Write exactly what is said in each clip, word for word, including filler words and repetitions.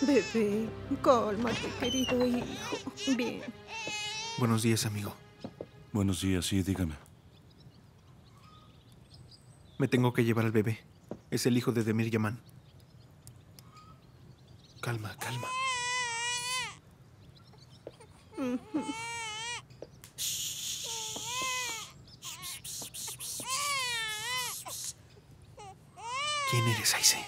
Bebé, cálmate, querido hijo. Bien. Buenos días, amigo. Buenos días, sí, dígame. Me tengo que llevar al bebé. Es el hijo de Demir Yaman. Calma, calma. ¿Quién eres, Ayşe?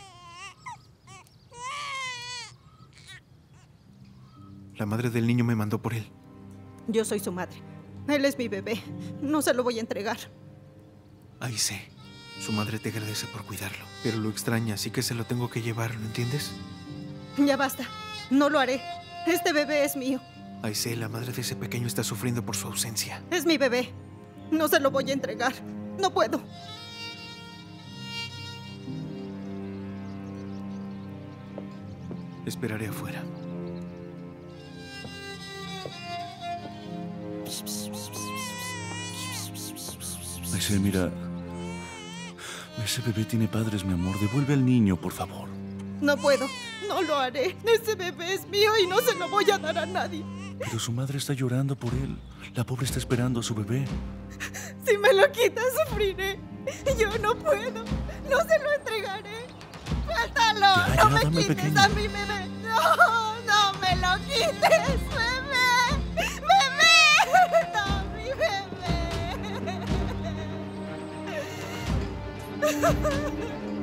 La madre del niño me mandó por él. Yo soy su madre. Él es mi bebé. No se lo voy a entregar. Ayşe, su madre te agradece por cuidarlo, pero lo extraña, así que se lo tengo que llevar, ¿lo entiendes? Ya basta. No lo haré. Este bebé es mío. Ayşe, la madre de ese pequeño está sufriendo por su ausencia. Es mi bebé. No se lo voy a entregar. No puedo. Esperaré afuera. Ayşe, mira. Ese bebé tiene padres, mi amor. Devuelve al niño, por favor. No puedo. No lo haré. Ese bebé es mío y no se lo voy a dar a nadie. Pero su madre está llorando por él. La pobre está esperando a su bebé. Si me lo quitas, sufriré. Yo no puedo. No se lo entregaré. ¡Suéltalo! ¡No me quites pequeño. a mi bebé! ¡No! ¡No me lo quites, bebé! ¡Bebé! ¡No, mi bebé!